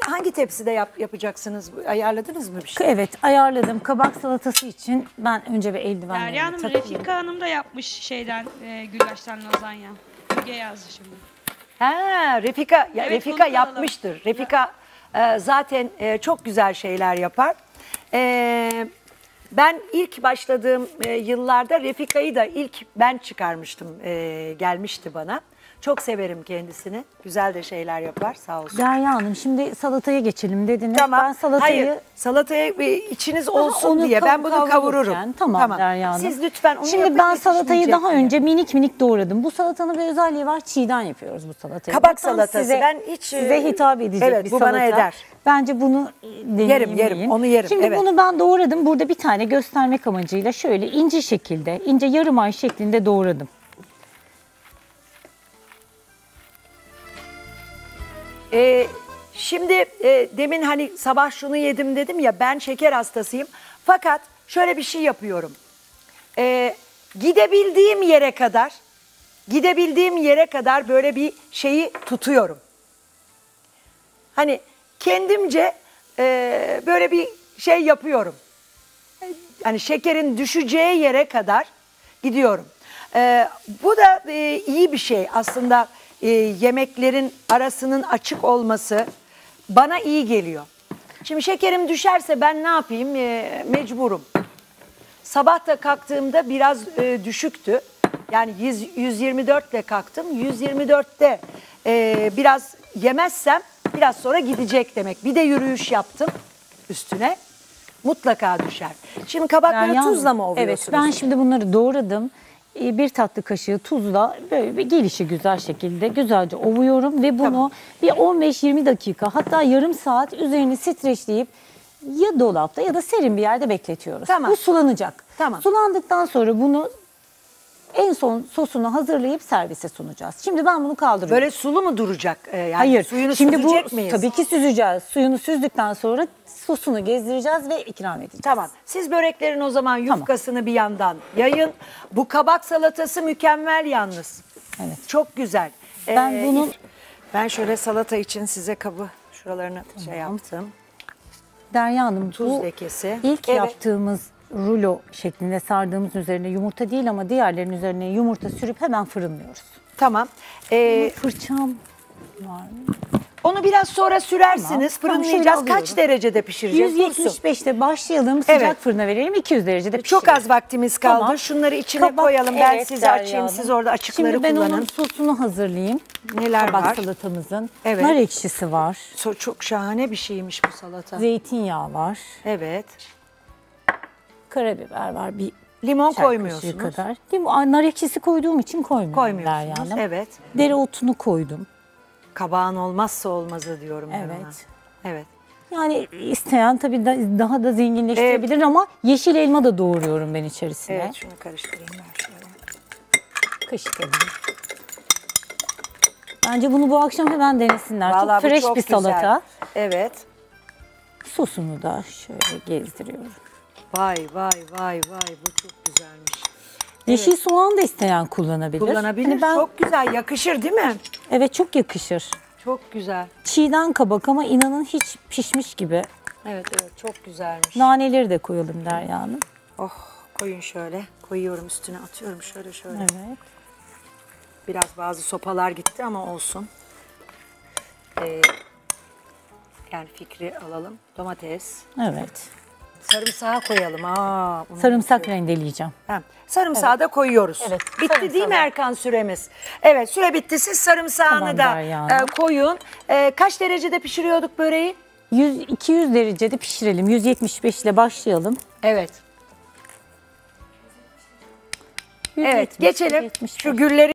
Hangi tepside yapacaksınız? Ayarladınız mı bir şey? Evet, ayarladım. Kabak salatası için ben önce bir eldivenlerimi Derya Hanım, takayım. Refika Hanım da yapmış şeyden güllaçtan lazanya. Müge yazdı şimdi. Ha, Refika, evet, Refika yapmıştır. Alalım. Refika zaten çok güzel şeyler yapar. Ben ilk başladığım yıllarda Refika'yı da ilk ben çıkarmıştım. Gelmişti bana. Çok severim kendisini. Güzel de şeyler yapar. Sağ olsun. Derya Hanım, şimdi salataya geçelim dediniz. Tamam. Ben salatayı... Hayır. Salataya bir içiniz olsun diye. Ben bunu kavururum. Tamam Derya Hanım. Siz lütfen onu şimdi ben salatayı daha önce minik minik doğradım. Bu salatanın bir özelliği var. Çiğden yapıyoruz bu salatayı. Kabak salatası. Size, ben hiç... Size hitap edecek evet, bir salata. Evet, bu bana eder. Bence bunu deneyimleyin. Yerim. Onu yerim. Şimdi evet. Bunu ben doğradım. Burada bir tane göstermek amacıyla şöyle ince şekilde, ince yarım ay şeklinde doğradım. Şimdi demin hani sabah şunu yedim dedim ya, ben şeker hastasıyım. Fakat şöyle bir şey yapıyorum. Gidebildiğim yere kadar böyle bir şeyi tutuyorum. Hani kendimce böyle bir şey yapıyorum. Hani şekerin düşeceği yere kadar gidiyorum. Bu da iyi bir şey aslında. Yemeklerin arasının açık olması bana iyi geliyor. Şimdi şekerim düşerse ben ne yapayım? Mecburum. Sabah da kalktığımda biraz düşüktü. Yani 124 ile kalktım. 124'te biraz yemezsem biraz sonra gidecek demek. Bir de yürüyüş yaptım üstüne. Mutlaka düşer. Şimdi kabakları tuzla mı ovuyorsunuz? Evet, ben şimdi bunları doğradım. Bir tatlı kaşığı tuzla böyle bir gelişigüzel şekilde güzelce ovuyorum ve bunu tamam. Bir 15-20 dakika hatta yarım saat üzerini streçleyip ya dolapta ya da serin bir yerde bekletiyoruz. Tamam. Bu sulanacak. Tamam. Sulandıktan sonra bunu en son sosunu hazırlayıp servise sunacağız. Şimdi ben bunu kaldırıyorum. Böyle sulu mu duracak? Yani hayır. Suyunu şimdi süzecek miyiz? Tabii ki süzeceğiz. Suyunu süzdükten sonra sosunu gezdireceğiz ve ikram edeceğiz. Tamam. Siz böreklerin o zaman yufkasını tamam. Bir yandan yayın. Bu kabak salatası mükemmel yalnız. Evet. Çok güzel. Ben şöyle salata için size kabı şuralarını tamam. Şey yaptım. Derya Hanım, tuz lekesi. İlk evet. Yaptığımız rulo şeklinde sardığımız üzerine yumurta değil ama diğerlerinin üzerine yumurta sürüp hemen fırınlıyoruz. Tamam. Fırçam var mı? Onu biraz sonra sürersiniz. Tamam. Fırınlayacağız. Tamam, kaç derecede pişireceğiz? 175'te başlayalım. Sıcak evet. Fırına verelim. 200 derecede pişirelim. Çok az vaktimiz kaldı. Tamam. Şunları içine kabak, koyalım. Ben evet, size açayım. Siz orada açıkları kullanın. Şimdi ben kullanın. Onun sosunu hazırlayayım. Neler kabak var? Salatamızın. Evet. Nar ekşisi var. Çok şahane bir şeymiş bu salata. Zeytinyağı var. Evet. Karabiber var. Bir limon koymuyorsunuz. Kadar. Nar ekşisi koyduğum için koymuyorsunuz. Yani. Evet. Dereotunu koydum. Kabağın olmazsa olmazı diyorum. Evet. Evet. Yani isteyen tabii daha da zenginleştirebilir ama yeşil elma da doğruyorum ben içerisine. Evet, şunu karıştırayım ben şöyle. Kaşık alayım. Bence bunu bu akşam hemen denesinler. Vallahi çok fresh bir güzel. Salata. Evet. Sosunu da şöyle gezdiriyorum. Vay bu çok güzelmiş. Yeşil evet. Soğan da isteyen kullanabilir. Kullanabilir. Çok güzel yakışır değil mi? Evet, çok yakışır. Çok güzel. Çiğden kabak ama inanın hiç pişmiş gibi. Evet çok güzelmiş. Naneleri de koyalım Derya Hanım. Oh, koyun şöyle. Koyuyorum üstüne atıyorum şöyle. Evet. Biraz bazı sopalar gitti ama olsun. Yani fikri alalım. Domates. Evet. Sarımsağı koyalım. Sarımsak rendeleyeceğim. Sarımsağı evet. Da koyuyoruz. Evet, bitti sarımsağı. Değil mi Erkan süremiz? Evet, süre bitti. Siz sarımsağını tamam, da koyun. Kaç derecede pişiriyorduk böreği? 100-200 derecede pişirelim. 175 ile başlayalım. Evet. Evet, geçelim. 175. Şu gülleri